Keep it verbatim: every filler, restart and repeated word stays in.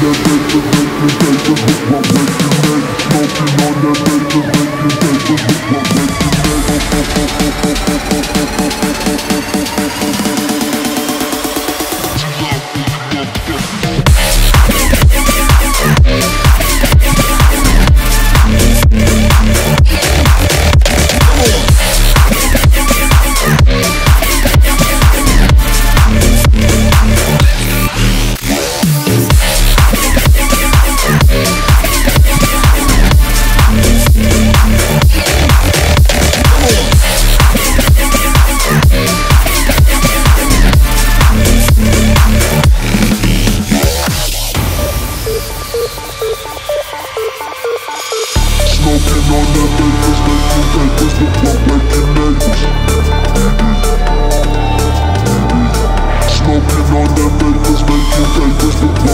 Smoking on that vape, let's make you famous.